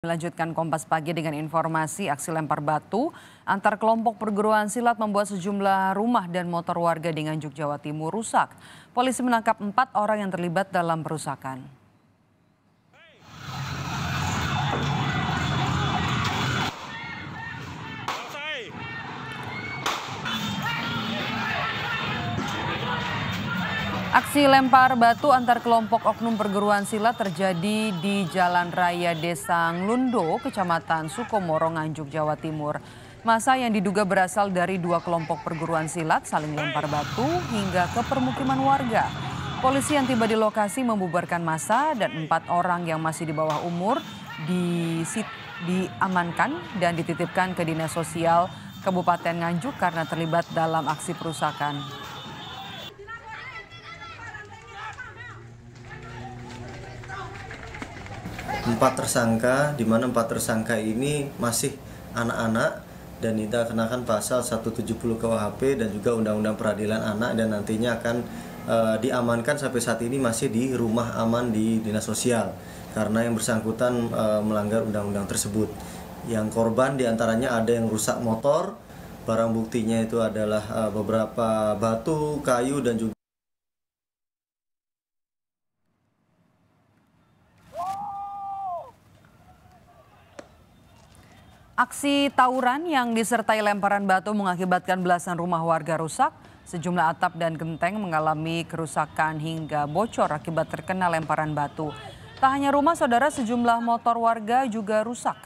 Melanjutkan Kompas Pagi dengan informasi aksi lempar batu antar kelompok perguruan silat membuat sejumlah rumah dan motor warga di Nganjuk, Jawa Timur rusak. Polisi menangkap 4 orang yang terlibat dalam perusakan. Aksi lempar batu antar kelompok oknum perguruan silat terjadi di Jalan Raya Desa Nglundo, Kecamatan Sukomoro, Nganjuk, Jawa Timur. Massa yang diduga berasal dari 2 kelompok perguruan silat saling lempar batu hingga ke permukiman warga. Polisi yang tiba di lokasi membubarkan massa dan 4 orang yang masih di bawah umur diamankan dan dititipkan ke Dinas Sosial Kabupaten Nganjuk karena terlibat dalam aksi perusakan. Di mana empat tersangka ini masih anak-anak dan kita kenakan pasal 170 KUHP dan juga Undang-Undang Peradilan Anak dan nantinya akan diamankan sampai saat ini masih di rumah aman di Dinas Sosial karena yang bersangkutan melanggar undang-undang tersebut. Yang korban diantaranya ada yang rusak motor, barang buktinya itu adalah beberapa batu, kayu dan juga aksi tawuran yang disertai lemparan batu mengakibatkan belasan rumah warga rusak. Sejumlah atap dan genteng mengalami kerusakan hingga bocor akibat terkena lemparan batu. Tak hanya rumah, saudara, sejumlah motor warga juga rusak.